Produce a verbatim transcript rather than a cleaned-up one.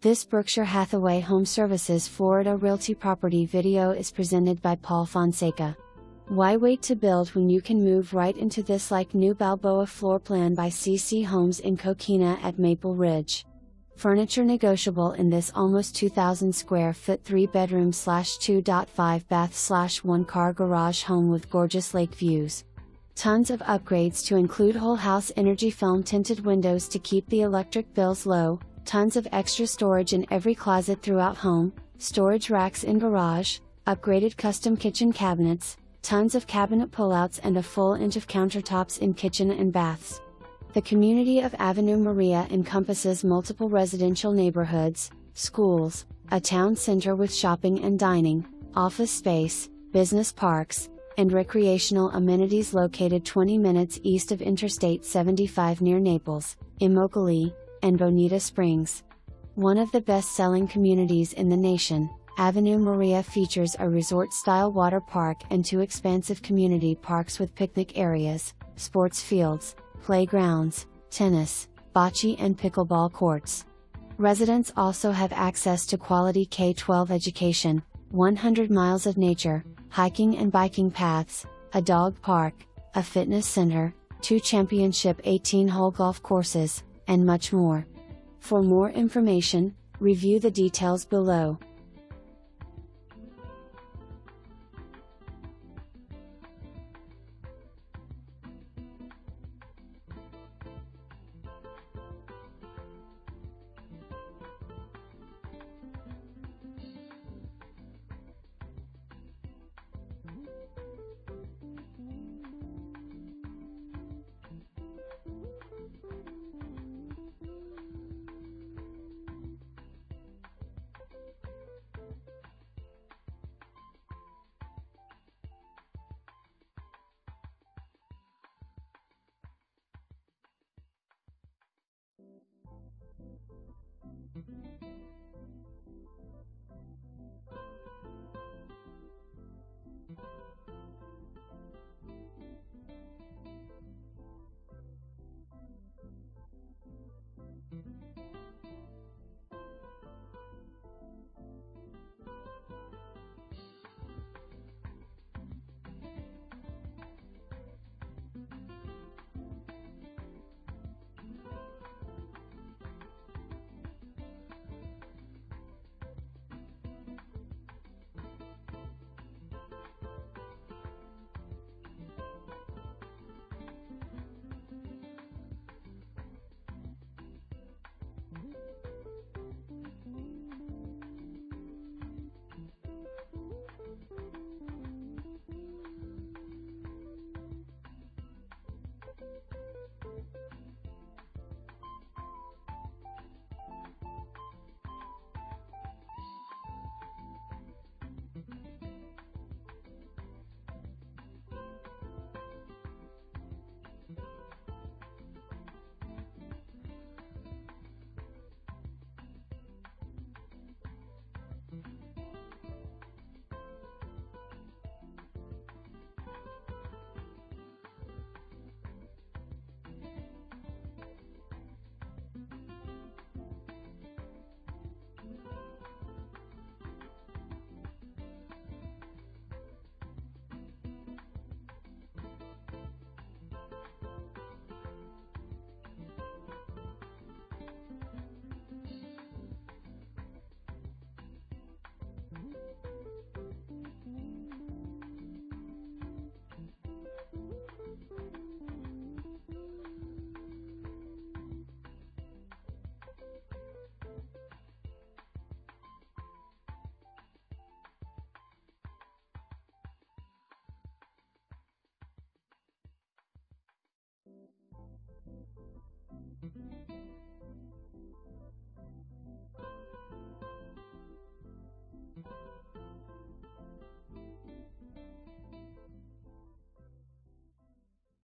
This Berkshire Hathaway Home Services Florida Realty property video is presented by Paul Fonseca. Why wait to build when you can move right into this like new Balboa floor plan by C C Homes in Coquina at Maple Ridge. Furniture negotiable in this almost two thousand square foot three bedroom slash two point five bath slash one car garage home with gorgeous lake views. Tons of upgrades to include whole house energy film tinted windows to keep the electric bills low, tons of extra storage in every closet throughout home, storage racks in garage, upgraded custom kitchen cabinets, tons of cabinet pullouts and a full inch of countertops in kitchen and baths. The community of Ave Maria encompasses multiple residential neighborhoods, schools, a town center with shopping and dining, office space, business parks, and recreational amenities located twenty minutes east of Interstate seventy-five near Naples, Immokalee, and Bonita Springs. One of the best-selling communities in the nation, Ave Maria features a resort-style water park and two expansive community parks with picnic areas, sports fields, playgrounds, tennis, bocce and pickleball courts. Residents also have access to quality K through twelve education, one hundred miles of nature, hiking and biking paths, a dog park, a fitness center, two championship eighteen hole golf courses, and much more. For more information, review the details below.